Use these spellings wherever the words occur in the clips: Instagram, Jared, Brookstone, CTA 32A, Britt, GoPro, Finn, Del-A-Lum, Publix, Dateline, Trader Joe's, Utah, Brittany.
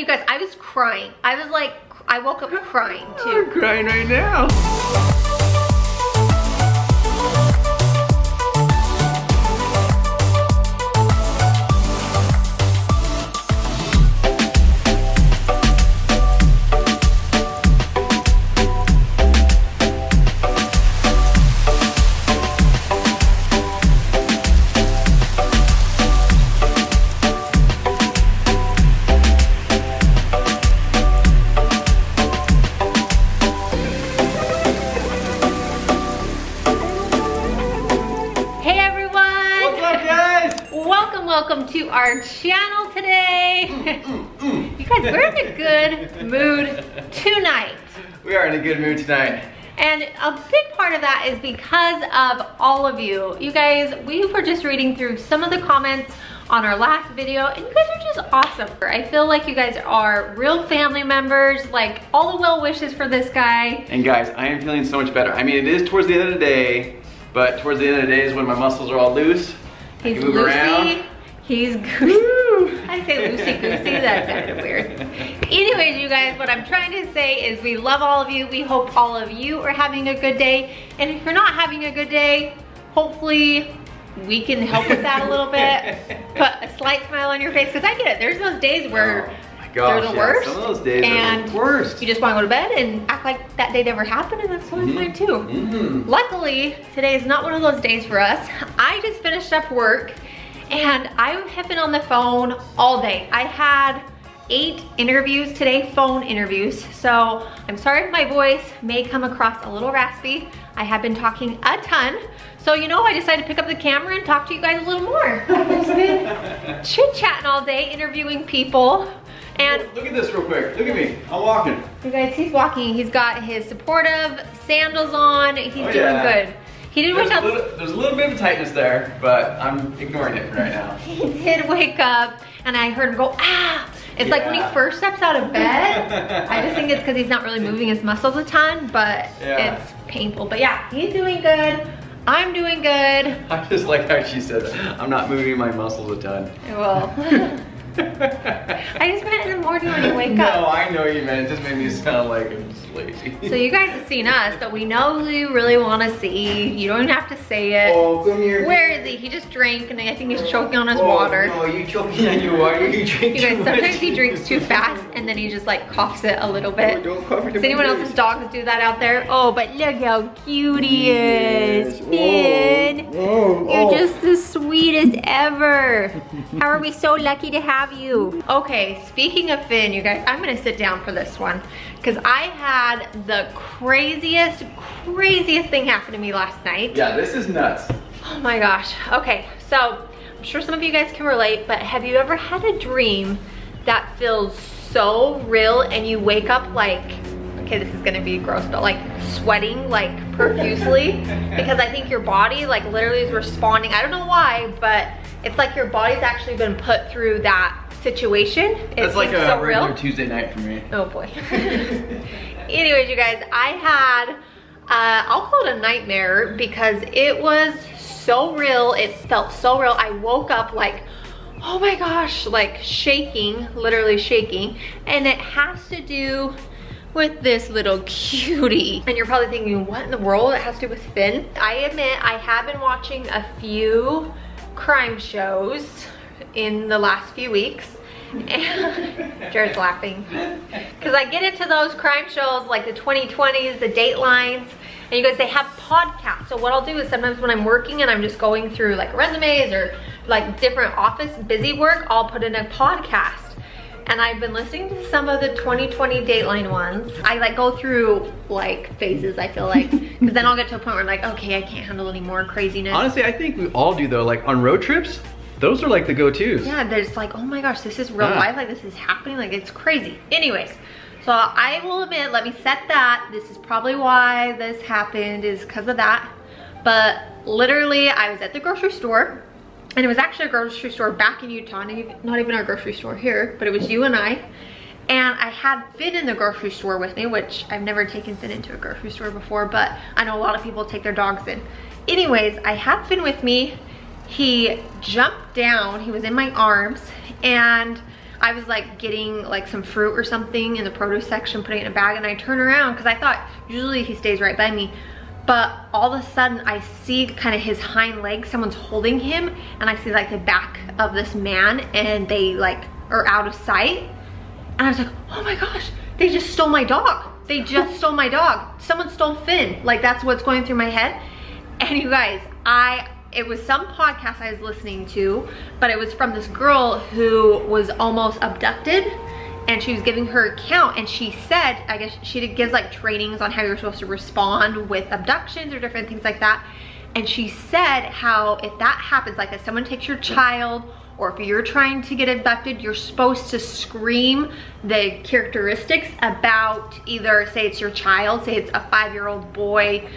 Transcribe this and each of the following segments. you guys, I was crying. I was like, I woke up crying too. You're crying right now. Welcome to our channel today. You guys, we're in a good mood tonight. We are in a good mood tonight. And a big part of that is because of all of you. You guys, we were just reading through some of the comments on our last video, and you guys are just awesome. I feel like you guys are real family members, like all the well wishes for this guy. And guys, I am feeling so much better. I mean, it is towards the end of the day, but towards the end of the day is when my muscles are all loose. I can move around. He's goosey. I say loosey-goosey, that sounded weird. Anyways, you guys, what I'm trying to say is we love all of you. We hope all of you are having a good day. And if you're not having a good day, hopefully we can help with that a little bit. Put a slight smile on your face, because I get it. There's those days where they're the worst. Some of those days are the worst. You just want to go to bed and act like that day never happened, and that's totally fine too. Luckily, today is not one of those days for us. I just finished up work. And I have been on the phone all day. I had 8 interviews today, phone interviews. So I'm sorry if my voice may come across a little raspy. I have been talking a ton. So you know, I decided to pick up the camera and talk to you guys a little more. I've just been chit-chatting all day, interviewing people. And look at this real quick, look at me, I'm walking. You guys, he's walking, he's got his supportive sandals on, he's doing good. He did wake up. There's a little bit of tightness there, but I'm ignoring it right now. He did wake up, and I heard him go, ah! It's like when he first steps out of bed. I just think it's because he's not really moving his muscles a ton, but it's painful. But yeah, he's doing good. I'm doing good. I just like how she said that. I'm not moving my muscles a ton. Well. I just meant in the morning when you wake up. No, I know you meant. It just made me sound like I'm just lazy. So you guys have seen us, but we know who you really want to see. You don't even have to say it. Oh, come here. Where is he? He just drank, and I think he's choking on his water. No, you choking on your water. You drink too much. You guys, sometimes he drinks too fast, and then he just like coughs it a little bit. Oh, don't cover it. Does anyone else's dogs do that out there? Oh, but look how cute he is. Finn. Oh, you're just the sweetest ever. How are we so lucky to have you? Okay, speaking of Finn, you guys, I'm gonna sit down for this one because I had the craziest thing happen to me last night. Yeah, this is nuts. Oh my gosh. Okay, so I'm sure some of you guys can relate, but have you ever had a dream that feels so real and you wake up like, okay, this is gonna be gross, but like sweating like profusely because I think your body like literally is responding. I don't know why, but it's like your body's actually been put through that situation. It's like a regular Tuesday night for me. Oh boy. Anyways, you guys, I had, I'll call it a nightmare because it was so real. It felt so real. I woke up like, oh my gosh, like shaking, literally shaking. And it has to do with this little cutie. And you're probably thinking, what in the world? It has to do with Finn. I admit, I have been watching a few crime shows in the last few weeks. And Jared's laughing. Because I get into those crime shows like the 2020s, the Datelines, and you guys, they have podcasts. So what I'll do is sometimes when I'm working and I'm just going through like resumes or like different office busy work, I'll put in a podcast. And I've been listening to some of the 2020 Dateline ones. I like go through like phases, I feel like. Because then I'll get to a point where I'm like, okay, I can't handle any more craziness. Honestly, I think we all do though. Like on road trips, those are like the go-tos. Yeah, they're just like, oh my gosh, this is real life. Like this is happening, like it's crazy. Anyways, so I will admit, let me set that. This is probably why this happened is because of that. But literally, I was at the grocery store. And it was actually a grocery store back in Utah, not even our grocery store here, but it was you and I. And I had Finn in the grocery store with me, which I've never taken Finn into a grocery store before, but I know a lot of people take their dogs in. Anyways, I had Finn with me. He jumped down, he was in my arms, and I was like getting like some fruit or something in the produce section, putting it in a bag, and I turn around because I thought usually he stays right by me. But all of a sudden I see kind of his hind leg, someone's holding him, and I see like the back of this man, and they like are out of sight. And I was like, oh my gosh, they just stole my dog. They just stole my dog. Someone stole Finn. Like, that's what's going through my head. And you guys, it was some podcast I was listening to, but it was from this girl who was almost abducted, and she was giving her account, and she said, I guess she gives like trainings on how you're supposed to respond with abductions or different things like that. And she said how if that happens, like if someone takes your child or if you're trying to get abducted, you're supposed to scream the characteristics about either, say it's your child, say it's a 5-year-old boy,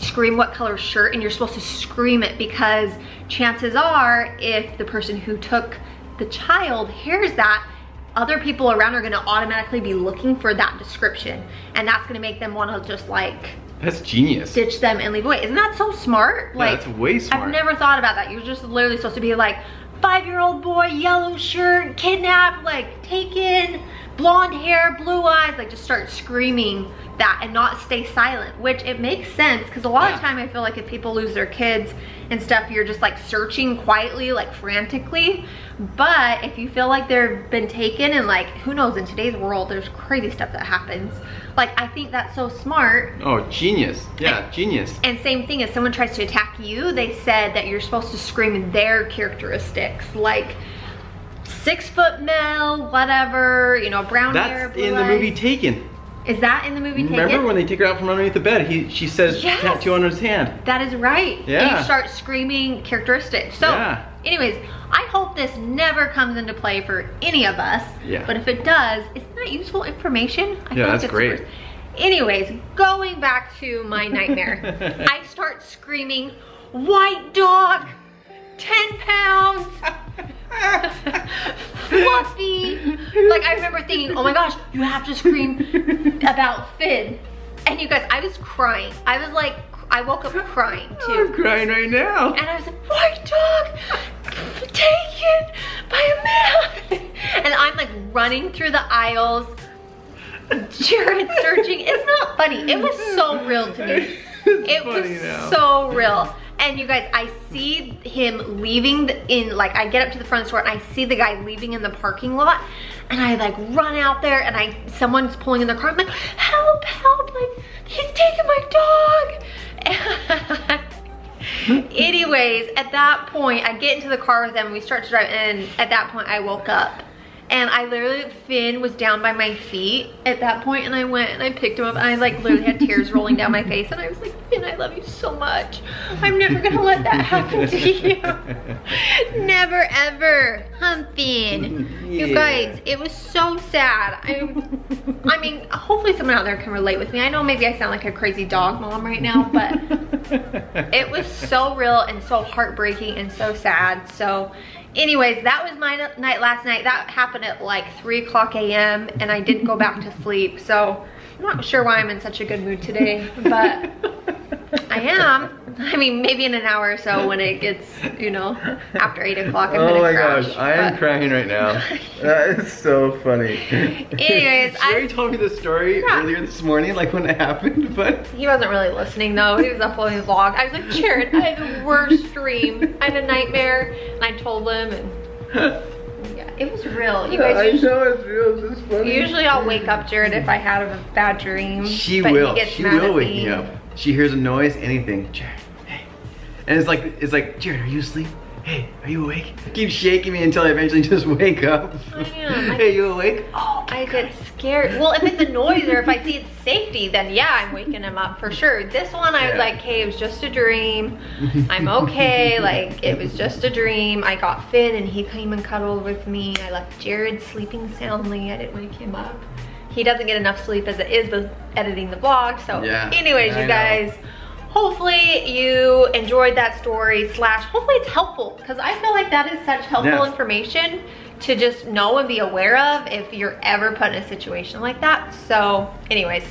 scream what color shirt, and you're supposed to scream it, because chances are if the person who took the child hears that, other people around are going to automatically be looking for that description, and that's going to make them want to just like, that's genius, ditch them and leave away. Isn't that so smart? Like, yeah, that's way smart. I've never thought about that. You're just literally supposed to be like, 5-year-old boy, yellow shirt, kidnapped, like taken, blonde hair, blue eyes, like just start screaming that and not stay silent, which it makes sense, because a lot of time I feel like if people lose their kids and stuff, you're just like searching quietly, like frantically. But if you feel like they've been taken, and like, who knows, in today's world there's crazy stuff that happens, like I think that's so smart. Oh, genius. Yeah, genius. And same thing, if someone tries to attack you, they said that you're supposed to scream their characteristics, like 6-foot male, whatever, you know, brown hair, blue eyes. That's in the movie Taken. Is that in the movie Taken? Remember when they take her out from underneath the bed, she says, yes, tattoo on his hand. That is right. Yeah. And you start screaming characteristics. So anyways, I hope this never comes into play for any of us. Yeah. But if it does, isn't that useful information? I feel like that's great. Worse. Anyways, going back to my nightmare, I start screaming, white dog, 10 pounds. Fluffy. Like, I remember thinking, oh my gosh, you have to scream about Finn. And you guys, I was crying. I was like, I woke up crying too. I'm crying right now. And I was like, white dog taken by a man. And I'm like running through the aisles, Jared searching. It's not funny. It was so real to me. It was so real. And you guys, I see him leaving like I get up to the front of the store and I see the guy leaving in the parking lot, and I like run out there, and someone's pulling in their car. I'm like, help, help, like he's taking my dog. Anyways, at that point, I get into the car with them, we start to drive, and at that point I woke up. And I literally, Finn was down by my feet at that point, and I went and I picked him up, and I like literally had tears rolling down my face, and I was like, Finn, I love you so much. I'm never gonna let that happen to you. Never ever, Finn. Yeah. You guys, it was so sad. I mean, hopefully someone out there can relate with me. I know maybe I sound like a crazy dog mom right now, but it was so real and so heartbreaking and so sad. So anyways, that was my night last night. That happened at like 3:00 a.m. and I didn't go back to sleep. So I'm not sure why I'm in such a good mood today, but I am. I mean, maybe in an hour or so when it gets, you know, after 8 o'clock, I'm gonna crash. Oh my gosh, I am crying right now. That is so funny. Anyways, Sherry told me the story earlier this morning, like when it happened, but he wasn't really listening though. He was uploading his vlog. I was like, Jared, I had the worst dream. I had a nightmare, and I told him, and it was real. You guys, I know it's real. It's just funny. Usually I'll wake up Jared if I have a bad dream. She will wake me up. She hears a noise, anything. Jared, hey. And it's like, Jared, are you asleep? Hey, are you awake? Keep shaking me until I eventually just wake up. I am. Hey, you awake? Oh, I get scared. Well, if it's a noise or if I see it's safety, then yeah, I'm waking him up for sure. This one, I was like, hey, it was just a dream. I'm okay. Like, it was just a dream. I got Finn and he came and cuddled with me. I left Jared sleeping soundly. I didn't wake him up. He doesn't get enough sleep as it is with editing the vlog. So anyways, you guys, hopefully you enjoyed that story, / hopefully it's helpful, because I feel like that is such helpful information to just know and be aware of if you're ever put in a situation like that. So anyways,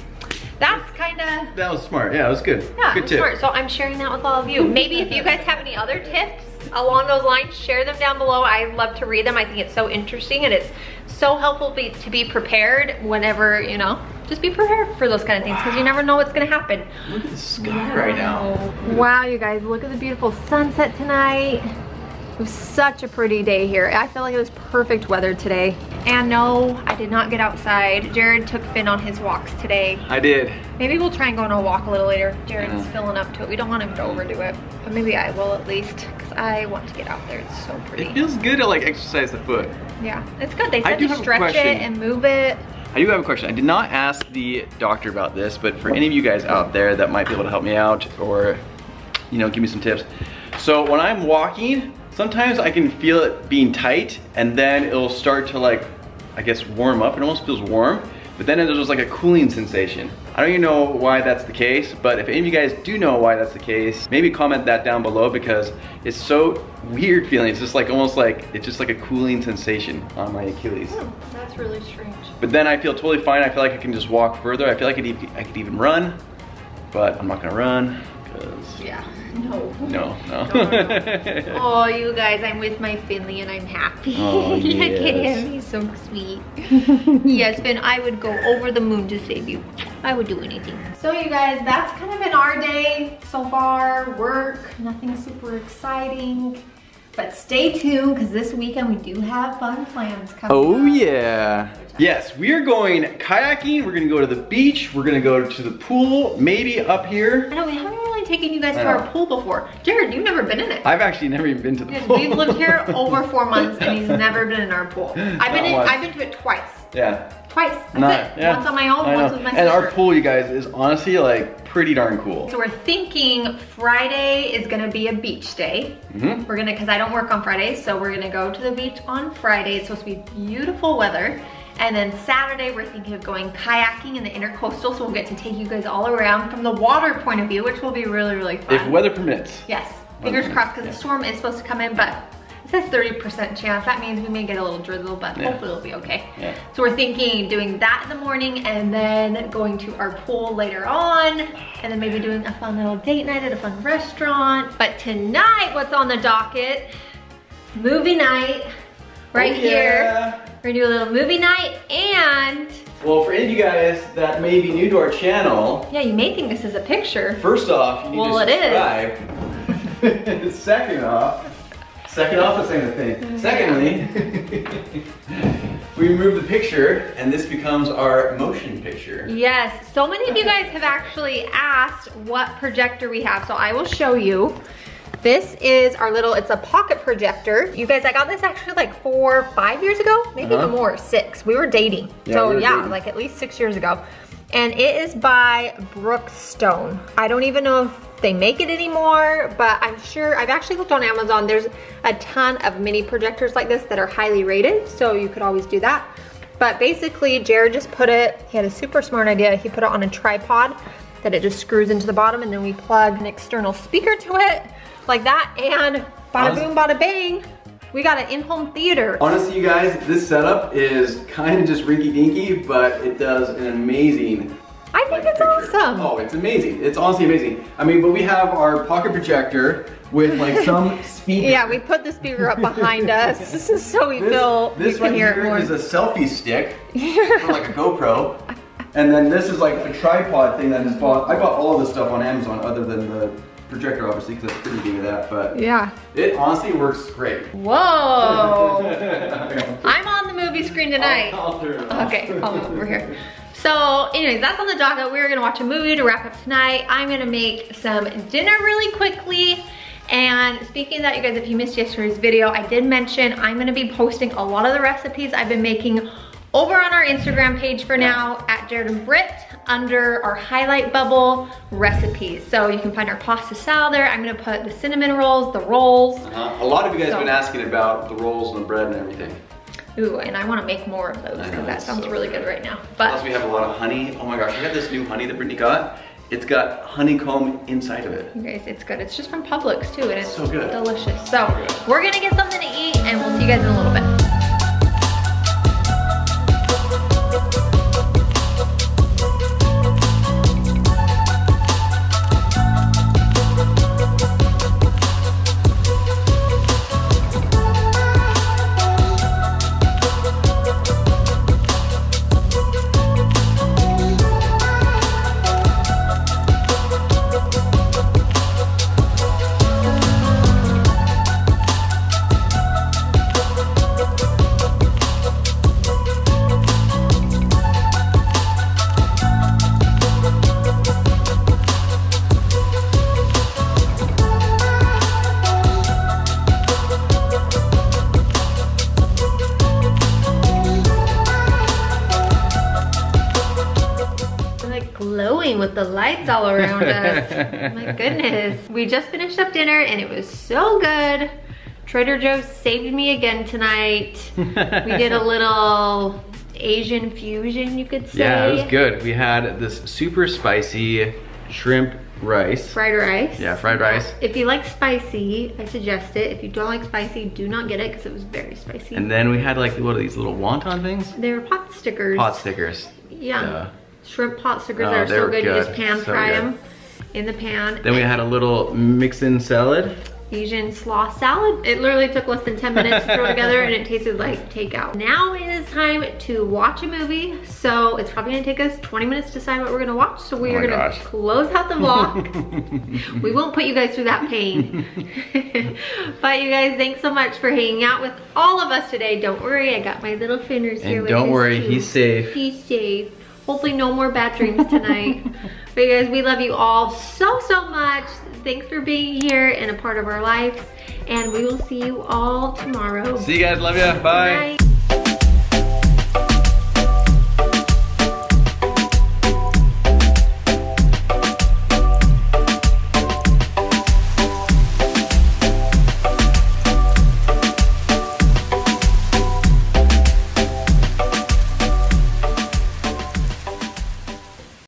that's kind of... That was smart. Yeah, it was good. Yeah, good tip. Smart. So I'm sharing that with all of you. Maybe if you guys have any other tips along those lines, share them down below. I love to read them. I think it's so interesting and it's so helpful to be prepared whenever, you know, just be prepared for those kind of things because you never know what's going to happen. Look at the sky right now. Wow, you guys, look at the beautiful sunset tonight. It was such a pretty day here. I feel like it was perfect weather today. And no, I did not get outside. Jared took Finn on his walks today. I did. Maybe we'll try and go on a walk a little later. Jared's filling up to it. We don't want him to overdo it. But maybe I will at least because I want to get out there. It's so pretty. It feels good to like exercise the foot. Yeah, it's good. They said to stretch it and move it. I do have a question. I did not ask the doctor about this, but for any of you guys out there that might be able to help me out or, you know, give me some tips. So when I'm walking, sometimes I can feel it being tight and then it'll start to like, I guess, warm up. It almost feels warm, but then there's like a cooling sensation. I don't even know why that's the case, but if any of you guys do know why that's the case, maybe comment that down below because it's so weird feeling. It's just like almost like, it's just like a cooling sensation on my Achilles. Oh, that's really strange. But then I feel totally fine. I feel like I can just walk further. I feel like I could even run, but I'm not gonna run because... Yeah. No. Oh, you guys, I'm with my Finley and I'm happy. Oh, yes. Look at him, he's so sweet. Yes, Finn, I would go over the moon to save you. I would do anything. So you guys, that's kind of been our day so far. Work, nothing super exciting. But stay tuned, because this weekend we do have fun plans coming up. Yeah. Yes, we are going kayaking. We're going to go to the beach. We're going to go to the pool, maybe up here. I know, we haven't really taken you guys to our pool before. Jared, you've never been in it. I've actually never even been to the pool. We've lived here over 4 months, and he's never been in our pool. I've been to it twice. Yeah. Twice. That's it. Yeah. Once on my own, once with my sister. And our pool, you guys, is honestly like pretty darn cool. So we're thinking Friday is gonna be a beach day. Mm-hmm. We're gonna, cause I don't work on Fridays, so we're gonna go to the beach on Friday. It's supposed to be beautiful weather. And then Saturday, we're thinking of going kayaking in the intercoastal, so we'll get to take you guys all around from the water point of view, which will be really, really fun. If weather permits. Yes, fingers crossed, cause the storm is supposed to come in, but it says 30% chance. That means we may get a little drizzle, but hopefully it'll be okay. Yeah. So we're thinking doing that in the morning and then going to our pool later on and then maybe doing a fun little date night at a fun restaurant. But tonight, what's on the docket? Movie night right here. We're gonna do a little movie night and... Well, for any of you guys that may be new to our channel... Yeah, you may think this is a picture. First off, you need to subscribe. It is. Second off, the same thing. Secondly, we remove the picture and this becomes our motion picture. Yes, so many of you guys have actually asked what projector we have, so I will show you. This is our little, it's a pocket projector. You guys, I got this actually like 4 or 5 years ago, maybe even more, 6. We were dating, like at least 6 years ago. And it is by Brookstone. I don't even know if they make it anymore, but I'm sure, I've actually looked on Amazon, there's a ton of mini projectors like this that are highly rated, so you could always do that. But basically, Jared just put it, he had a super smart idea, he put it on a tripod that it just screws into the bottom and then we plug an external speaker to it, like that, and bada boom, bada bang, we got an in-home theater. Honestly, you guys, this setup is kind of just rinky-dinky, but it does an amazing awesome. Oh, it's amazing. It's honestly amazing. I mean, but we have our pocket projector with like some speaker. Yeah, we put the speaker up behind us. This is so we can hear it more. This is a selfie stick for like a GoPro. And then this is like a tripod thing that is bought. I bought all of this stuff on Amazon other than the projector, obviously, because that's pretty big of that, but it honestly works great. Whoa. I'm on the movie screen tonight. Okay, over here. So anyways, that's on the docket. We're gonna watch a movie to wrap up tonight. I'm gonna make some dinner really quickly. And speaking of that, you guys, if you missed yesterday's video, I did mention I'm gonna be posting a lot of the recipes I've been making over on our Instagram page for now, at Jared and Britt, under our highlight bubble recipes. So you can find our pasta salad there. I'm gonna put the cinnamon rolls, the rolls. A lot of you guys have been asking about the rolls and the bread and everything. Ooh, and I want to make more of those because that sounds really good right now. But plus we have a lot of honey. Oh my gosh, we have this new honey that Brittany got. It's got honeycomb inside of it. You guys, it's good. It's just from Publix too, and it's so good. Delicious. So we're gonna get something to eat, and we'll see you guys in a little bit. glowing with the lights all around us. My goodness. We just finished up dinner and it was so good. Trader Joe's saved me again tonight. We did a little Asian fusion, you could say. Yeah, it was good. We had this super spicy shrimp rice. Fried rice. Yeah, fried rice. If you like spicy, I suggest it. If you don't like spicy, do not get it because it was very spicy. And then we had like, what are these little wonton things? They were pot stickers. Pot stickers. Yeah. Shrimp pot stickers are so good. You just pan fry them in the pan. Then we had a little mix-in salad. Asian slaw salad. It literally took less than 10 minutes to throw together and it tasted like takeout. Now it is time to watch a movie. So it's probably gonna take us 20 minutes to decide what we're gonna watch. So we are gonna close out the vlog. We won't put you guys through that pain. But you guys, thanks so much for hanging out with all of us today. Don't worry, I got my little Finners here with me. Don't worry, he's safe. He's safe. Hopefully no more bad dreams tonight. But you guys, we love you all so, so much. Thanks for being here and a part of our lives. And we will see you all tomorrow. See you guys, love ya, bye. Bye.